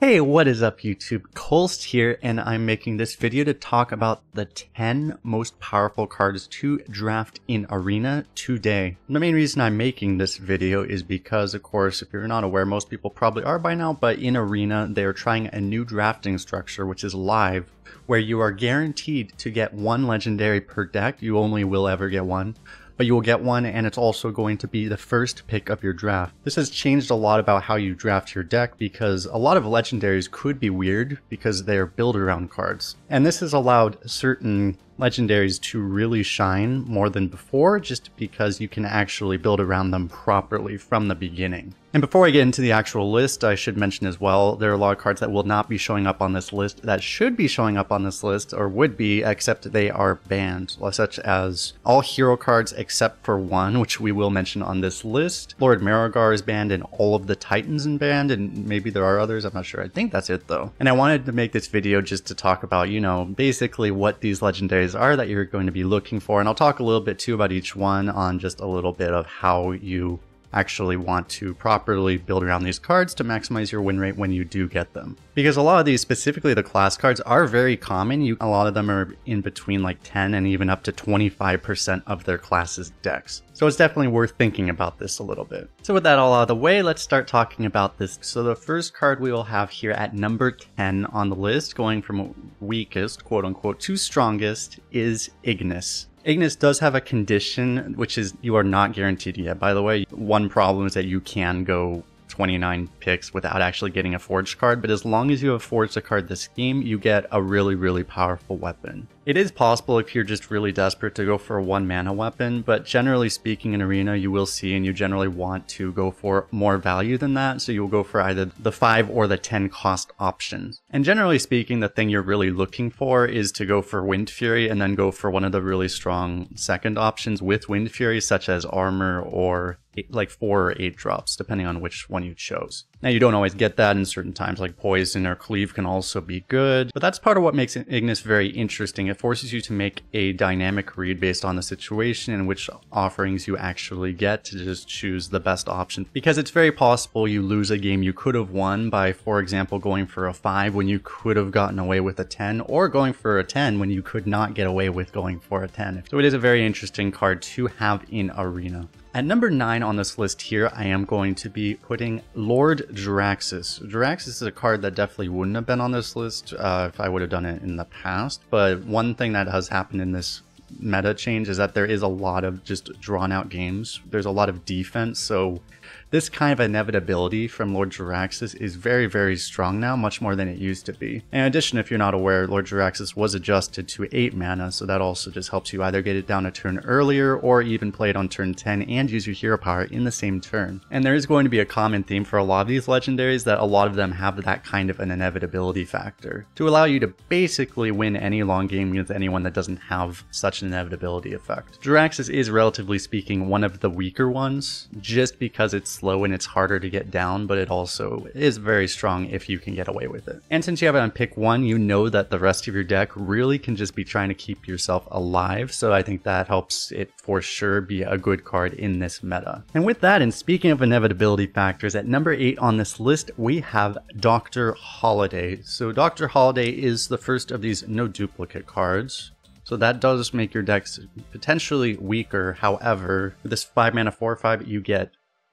Hey, what is up YouTube? Colst here, and I'm making this video to talk about the 10 most powerful cards to draft in Arena today. And the main reason I'm making this video is because, of course, if you're not aware, most people probably are by now, but in Arena, they're trying a new drafting structure, which is live, where you are guaranteed to get one legendary per deck. You only will ever get one. But you will get one, and it's also going to be the first pick of your draft. This has changed a lot about how you draft your deck because a lot of legendaries could be weird because they are build around cards. And this has allowed certain legendaries to really shine more than before just because you can actually build around them properly from the beginning. And before I get into the actual list, I should mention as well, there are a lot of cards that will not be showing up on this list that should be showing up on this list or would be, except they are banned, such as all hero cards except for one, which we will mention on this list. Lord Maragar is banned and all of the Titans are banned, and maybe there are others, I'm not sure. I think that's it though. And I wanted to make this video just to talk about, you know, basically what these legendaries are that you're going to be looking for, and I'll talk a little bit too about each one on just a little bit of how you actually want to properly build around these cards to maximize your win rate when you do get them. Because a lot of these, specifically the class cards, are very common. A lot of them are in between like 10 and even up to 25% of their class's decks. So it's definitely worth thinking about this a little bit. So with that all out of the way, let's start talking about this. So the first card we will have here at number 10 on the list, going from weakest, quote unquote, to strongest, is Ignis. Ignis does have a condition, which is you are not guaranteed yet. By the way, one problem is that you can go 29 picks without actually getting a forged card, but as long as you have forged a card this game, you get a really, really powerful weapon. It is possible if you're just really desperate to go for a 1-mana weapon, but generally speaking in Arena, you will see and you generally want to go for more value than that, so you'll go for either the 5 or the 10 cost options. And generally speaking, the thing you're really looking for is to go for Wind Fury and then go for one of the really strong second options with Wind Fury, such as armor or like 4 or 8 drops, depending on which one you chose. Now, you don't always get that in certain times, like Poison or Cleave can also be good, but that's part of what makes Ignis very interesting. It forces you to make a dynamic read based on the situation and which offerings you actually get to just choose the best option, because it's very possible you lose a game you could have won by, for example, going for a 5 when you could have gotten away with a 10, or going for a 10 when you could not get away with going for a 10. So it is a very interesting card to have in Arena. At number 9 on this list here, I am going to be putting Lord Jaraxxus. Jaraxxus is a card that definitely wouldn't have been on this list if I would have done it in the past, but one thing that has happened in this meta change is that there is a lot of just drawn out games. There's a lot of defense, so this kind of inevitability from Lord Jaraxxus is very, very strong now, much more than it used to be. In addition, if you're not aware, Lord Jaraxxus was adjusted to 8 mana, so that also just helps you either get it down a turn earlier or even play it on turn 10 and use your hero power in the same turn. And there is going to be a common theme for a lot of these legendaries that a lot of them have that kind of an inevitability factor to allow you to basically win any long game against anyone that doesn't have such an inevitability effect. Jaraxxus is, relatively speaking, one of the weaker ones just because it's slow and it's harder to get down, but it also is very strong if you can get away with it. And since you have it on pick 1, you know that the rest of your deck really can just be trying to keep yourself alive, so I think that helps it for sure be a good card in this meta. And with that, and speaking of inevitability factors, at number 8 on this list we have Dr. Holiday. So Dr. Holiday is the first of these no duplicate cards. So that does make your decks potentially weaker. However, with this 5-mana 4/5, you get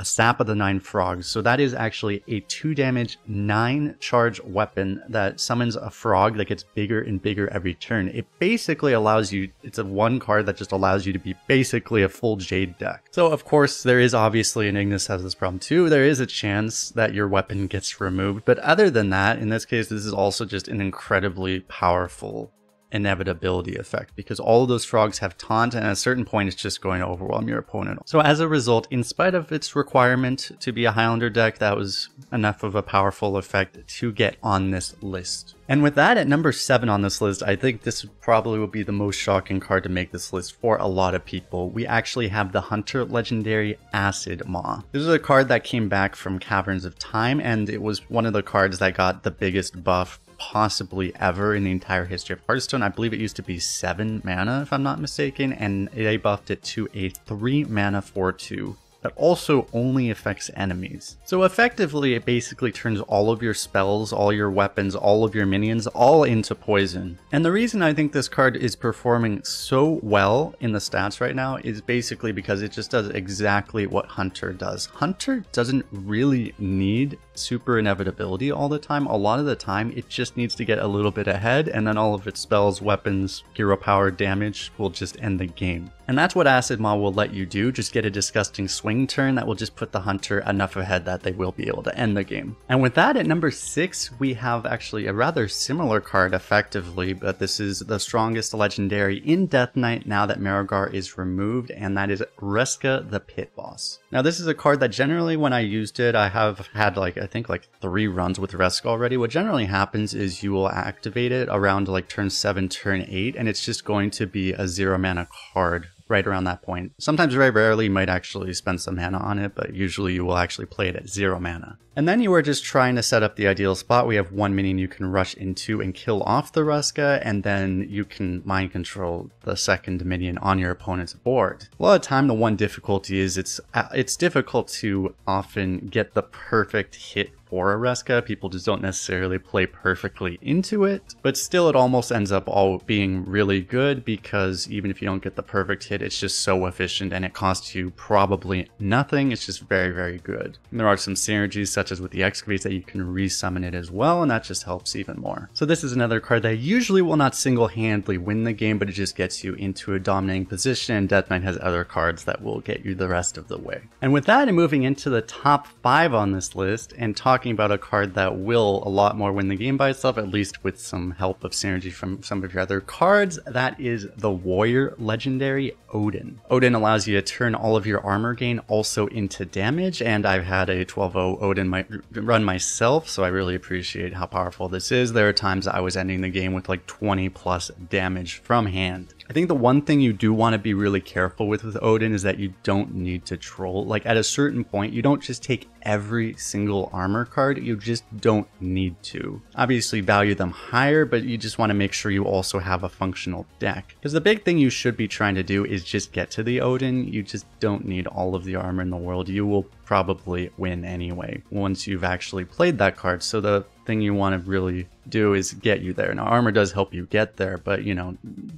a Sap of the 9 Frogs. So that is actually a 2-damage, 9-charge weapon that summons a frog that gets bigger and bigger every turn. It basically allows you, it's a one card that just allows you to be basically a full Jade deck. So of course there is obviously, and Ignis has this problem too, there is a chance that your weapon gets removed. But other than that, in this case, this is also just an incredibly powerful inevitability effect because all of those frogs have taunt, and at a certain point it's just going to overwhelm your opponent. So as a result, in spite of its requirement to be a Highlander deck, that was enough of a powerful effect to get on this list. And with that, at number 7 on this list, I think this probably will be the most shocking card to make this list for a lot of people. We actually have the Hunter legendary Acidmaw. This is a card that came back from Caverns of Time, and it was one of the cards that got the biggest buff possibly ever in the entire history of Hearthstone. I believe it used to be 7 mana if I'm not mistaken, and they buffed it to a 3 mana 4/2. that also only affects enemies. So effectively, it basically turns all of your spells, all your weapons, all of your minions, all into poison. And the reason I think this card is performing so well in the stats right now is basically because it just does exactly what Hunter does. Hunter doesn't really need super inevitability all the time. A lot of the time, it just needs to get a little bit ahead, and then all of its spells, weapons, hero power, damage will just end the game. And that's what Acidmaw will let you do, just get a disgusting swing turn that will just put the Hunter enough ahead that they will be able to end the game. And with that, at number 6, we have actually a rather similar card effectively, but this is the strongest legendary in Death Knight now that Maragar is removed, and that is Reska the Pit Boss. Now this is a card that generally when I used it, I have had like, I think like 3 runs with Reska already. What generally happens is you will activate it around like turn 7, turn 8, and it's just going to be a 0 mana card right around that point. Sometimes very rarely you might actually spend some mana on it, but usually you will actually play it at 0 mana. And then you are just trying to set up the ideal spot. We have one minion you can rush into and kill off the Reska, and then you can mind control the second minion on your opponent's board. A lot of time the one difficulty is it's difficult to often get the perfect hit for a Reska. People just don't necessarily play perfectly into it, but still it almost ends up all being really good because even if you don't get the perfect hit, it's just so efficient and it costs you probably nothing. It's just very, very good. And there are some synergies such as with the Excavates that you can resummon it as well, and that just helps even more. So this is another card that usually will not single-handedly win the game, but it just gets you into a dominating position, and Death Knight has other cards that will get you the rest of the way. And with that, and moving into the top 5 on this list and talking about a card that will a lot more win the game by itself, at least with some help of synergy from some of your other cards, that is the warrior legendary Odin. Odin allows you to turn all of your armor gain also into damage, and I've had a 12-0 Odin run myself, so I really appreciate how powerful this is. There are times I was ending the game with like 20 plus damage from hand. I think the one thing you do want to be really careful with Odin is that you don't need to troll. Like at a certain point, you don't just take every single armor card, you just don't need to. Obviously value them higher, but you just want to make sure you also have a functional deck. Because the big thing you should be trying to do is just get to the Odin. You just don't need all of the armor in the world. You will probably win anyway once you've actually played that card. So the thing you want to really do is get you there. Now armor does help you get there, but you know,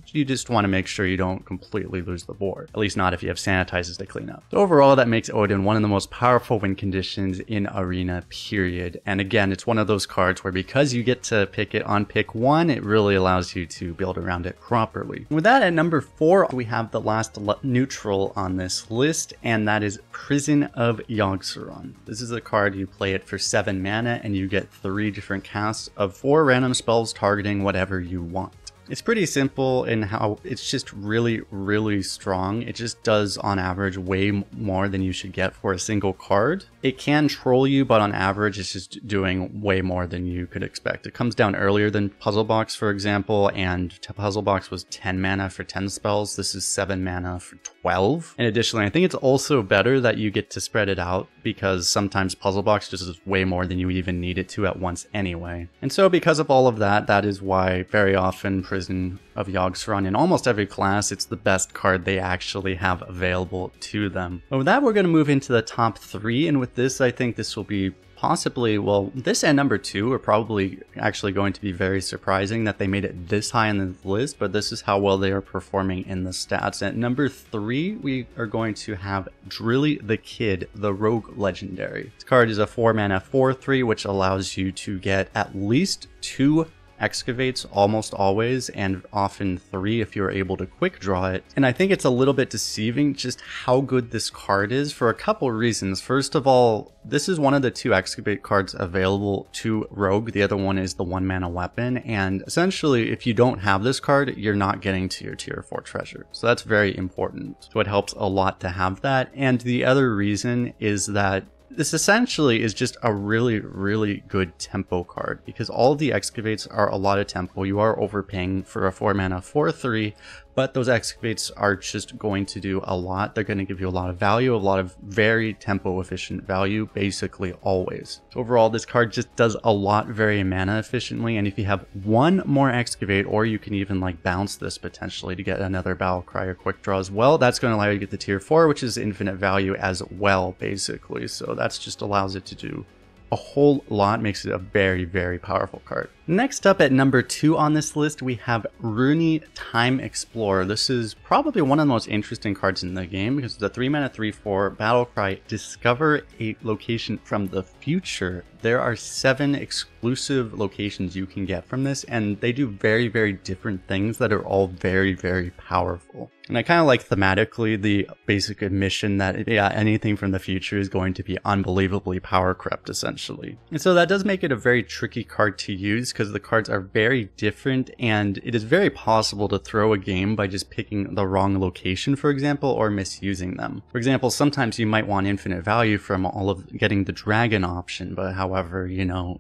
you just want to make sure you don't completely lose the board, at least not if you have sanitizers to clean up. So overall, that makes Odin one of the most powerful win conditions in Arena, period. And again, it's one of those cards where because you get to pick it on pick 1, it really allows you to build around it properly. With that, at number 4, we have the last neutral on this list, and that is Prison of Yogg-Saron. This is a card, you play it for 7 mana and you get 3 different casts of 4 random spells targeting whatever you want. It's pretty simple in how it's just really, really strong. It just does on average way more than you should get for a single card. It can troll you, but on average, it's just doing way more than you could expect. It comes down earlier than Puzzle Box, for example, and Puzzle Box was 10 mana for 10 spells. This is 7 mana for 12. And additionally, I think it's also better that you get to spread it out because sometimes Puzzle Box just is way more than you even need it to at once anyway. And so because of all of that, that is why very often Prison of Yogg-Saron in almost every class, it's the best card they actually have available to them. But with that, we're going to move into the top 3, and with this, I think this will be possibly, well, this and number 2 are probably actually going to be very surprising that they made it this high on the list, but this is how well they are performing in the stats. At number 3, we are going to have Drilly the Kid, the Rogue Legendary. This card is a 4 mana 4/3, which allows you to get at least 2 Excavates almost always, and often 3 if you're able to quick draw it. And I think it's a little bit deceiving just how good this card is for a couple reasons. First of all, this is one of the 2 Excavate cards available to Rogue. The other one is the 1 mana weapon, and essentially if you don't have this card, you're not getting to your tier 4 treasure. So that's very important. So it helps a lot to have that. And the other reason is that this essentially is just a really, really good tempo card because all the Excavates are a lot of tempo. You are overpaying for a 4 mana 4/3, But those excavates are just going to do a lot. They're going to give you a lot of value, a lot of very tempo efficient value, basically always. So overall, this card just does a lot very mana efficiently. And if you have one more excavate, or you can even like bounce this potentially to get another Battle Cry or Quick Draw as well, that's going to allow you to get the tier 4, which is infinite value as well, basically. So that's just allows it to do a whole lot, makes it a very, very powerful card. Next up at number 2 on this list, we have Rooney Time Explorer. This is probably one of the most interesting cards in the game because the 3-mana 3/4 battle cry, discover a location from the future. There are 7 exclusive locations you can get from this, and they do very, very different things that are all very, very powerful. And I kind of like thematically the basic admission that anything from the future is going to be unbelievably power crept, essentially. And so that does make it a very tricky card to use because the cards are very different, and it is very possible to throw a game by just picking the wrong location, for example, or misusing them. For example, sometimes you might want infinite value from all of getting the dragon option, but however, you know,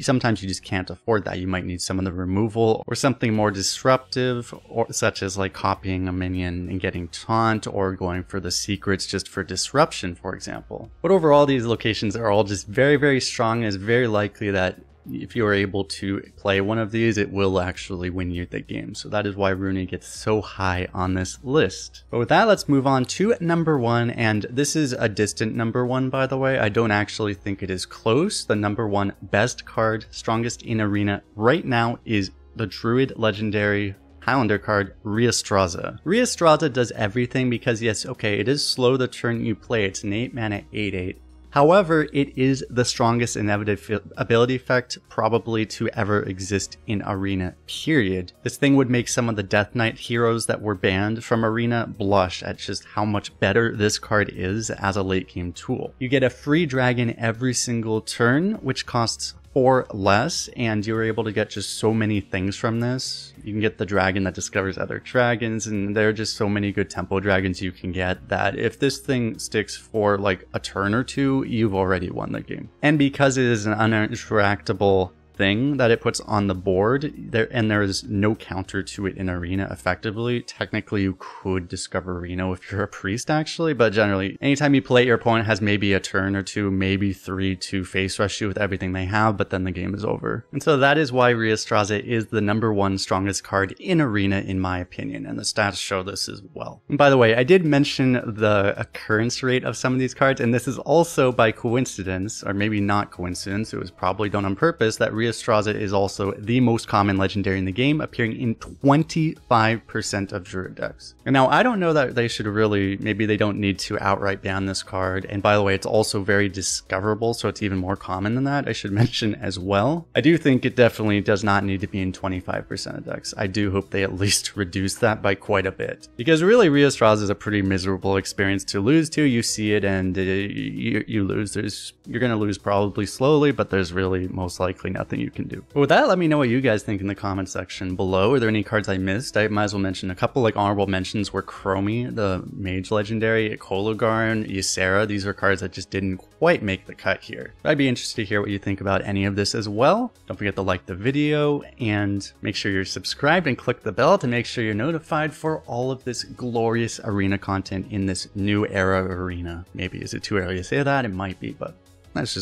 sometimes you just can't afford that. You might need some of the removal or something more disruptive, or such as like copying a minion and getting taunt, or going for the secrets just for disruption, for example. But overall, these locations are all just very, very strong, and it's very likely that if you're able to play one of these, it will actually win you the game. So that is why Rooney gets so high on this list. But with that, let's move on to number 1. And this is a distant number 1, by the way. I don't actually think it is close. The number 1 best card, strongest in Arena right now, is the Druid Legendary Highlander card, Rheastrasza. Rheastrasza does everything because, yes, okay, it is slow the turn you play. It's an 8-mana 8/8. However, it is the strongest inevitability effect probably to ever exist in Arena, period. This thing would make some of the Death Knight heroes that were banned from Arena blush at just how much better this card is as a late game tool. You get a free dragon every single turn, which costs 4 less, and you're able to get just so many things from this. You can get the dragon that discovers other dragons, and there are just so many good tempo dragons you can get that if this thing sticks for like a turn or 2, you've already won the game. And because it is an uninteractable thing that it puts on the board there, and there is no counter to it in Arena effectively. Technically, you could discover Reno if you're a priest actually, but generally anytime you play, your opponent has maybe a turn or 2, maybe 3 to face rush you with everything they have, but then the game is over. And so that is why Rheastrasza is the number 1 strongest card in Arena in my opinion, and the stats show this as well. And by the way, I did mention the occurrence rate of some of these cards, and this is also by coincidence, or maybe not coincidence, it was probably done on purpose, that Rheastrasza is also the most common legendary in the game, appearing in 25% of Druid decks. And now I don't know that they should really, maybe they don't need to outright ban this card. And by the way, it's also very discoverable, so it's even more common than that, I should mention as well. I do think it definitely does not need to be in 25% of decks. I do hope they at least reduce that by quite a bit, because really Rheastrasza is a pretty miserable experience to lose to. You see it and you lose. You're going to lose probably slowly, but there's really most likely nothing you can do. But with that, let me know what you guys think in the comment section below. Are there any cards I missed? I might as well mention a couple. Like honorable mentions were Chromie, the Mage Legendary, Ecologarn, Ysera. These are cards that just didn't quite make the cut here. But I'd be interested to hear what you think about any of this as well. Don't forget to like the video and make sure you're subscribed and click the bell to make sure you're notified for all of this glorious Arena content in this new era of Arena. Maybe is it too early to say that? It might be, but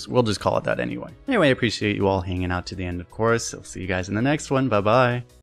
we'll just call it that anyway. Anyway, I appreciate you all hanging out to the end, of course. I'll see you guys in the next one. Bye-bye.